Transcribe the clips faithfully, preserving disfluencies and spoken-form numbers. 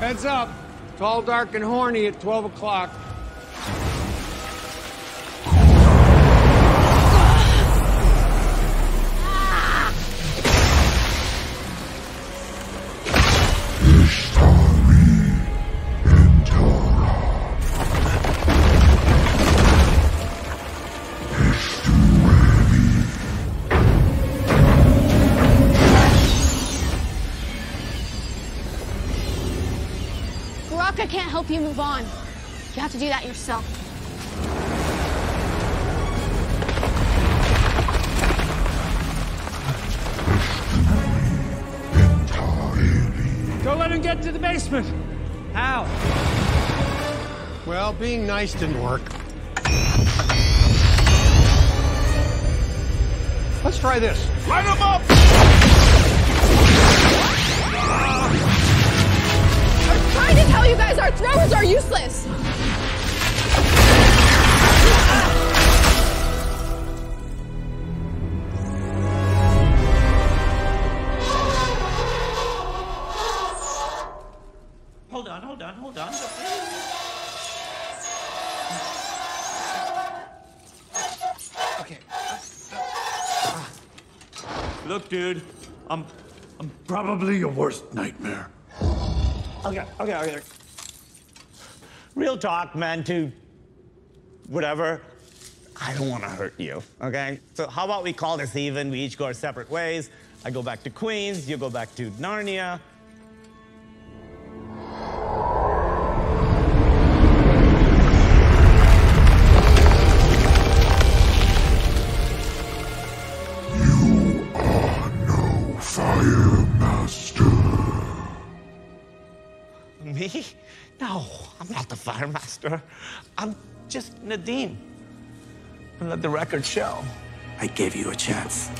Heads up. Tall, dark, and horny at twelve o'clock. Garraka can't help you move on. You have to do that yourself. Don't let him get to the basement. How? Well, being nice didn't work. Let's try this. Light him up! I'm trying to tell you guys our throwers are useless! Hold on, hold on, hold on. Okay. Look, dude, I'm, I'm probably your worst nightmare. Okay, okay, okay. Real talk, man, to whatever. I don't want to hurt you, okay? So how about we call this even? We each go our separate ways. I go back to Queens, you go back to Narnia. Me? No, I'm not the fire master. I'm just Nadine. And let the record show. I gave you a chance.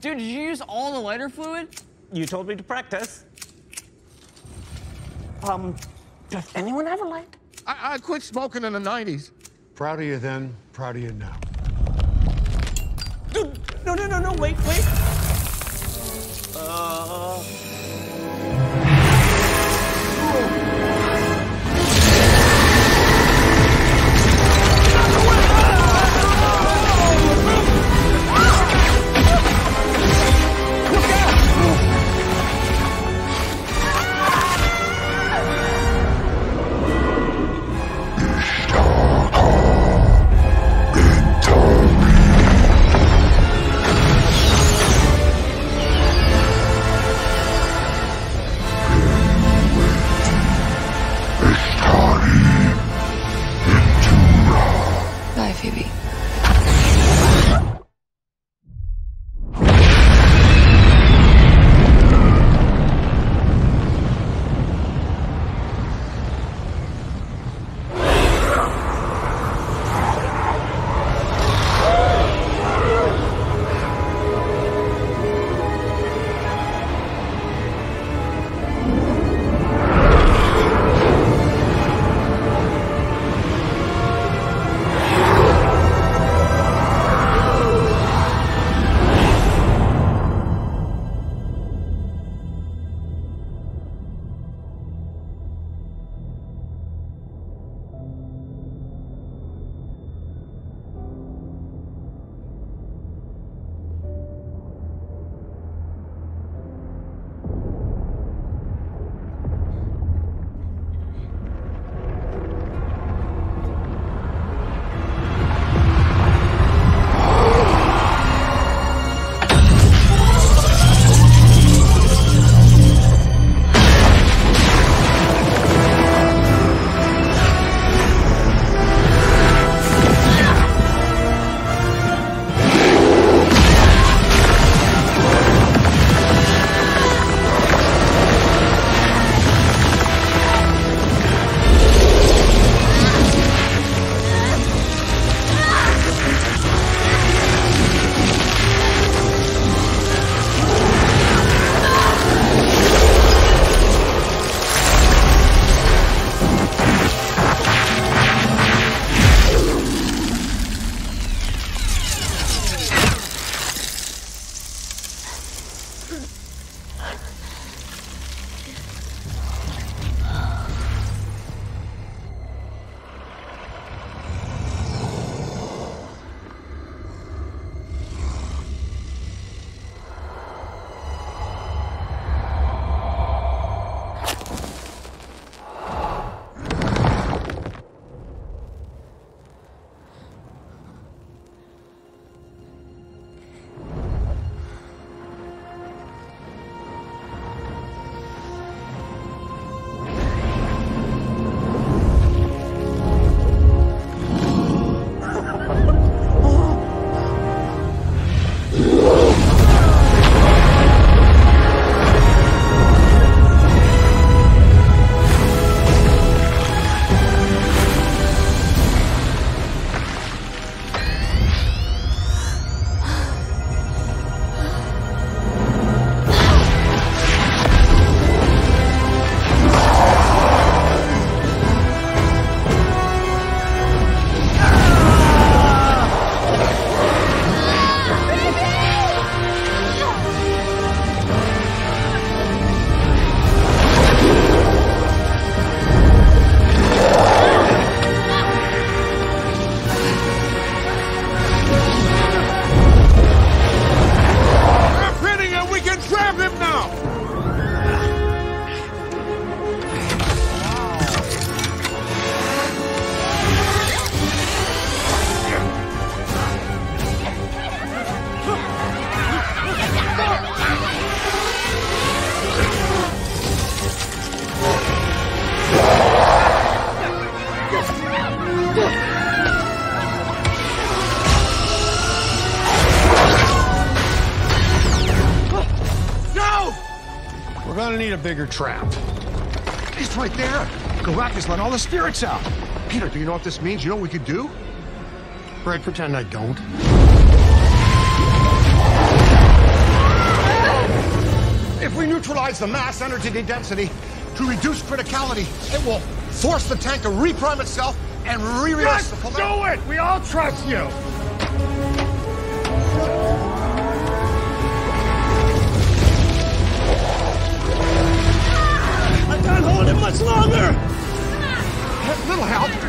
Dude, did you use all the lighter fluid? You told me to practice. Um, does anyone have a light? I, I quit smoking in the nineties. Proud of you then, proud of you now. Dude, no, no, no, no, wait, wait. Uh... gonna need a bigger trap. It's right there! Garraka's let all the spirits out! Peter, do you know what this means? You know what we could do? Brad, pretend I don't. If we neutralize the mass, energy, and density to reduce criticality, it will force the tank to reprime itself and re-react the polarity. Let's do it! We all trust you! I can't hold it much longer! A little help.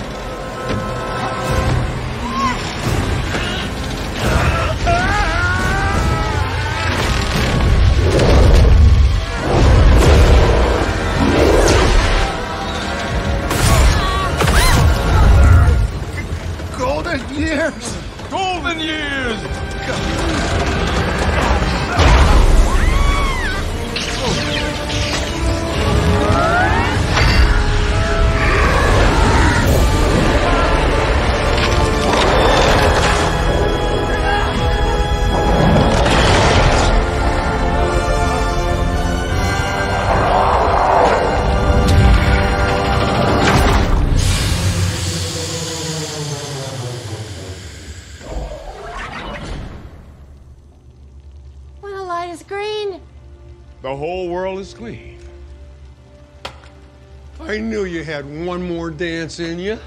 Years. Golden years! The whole world is clean. I knew you had one more dance in you.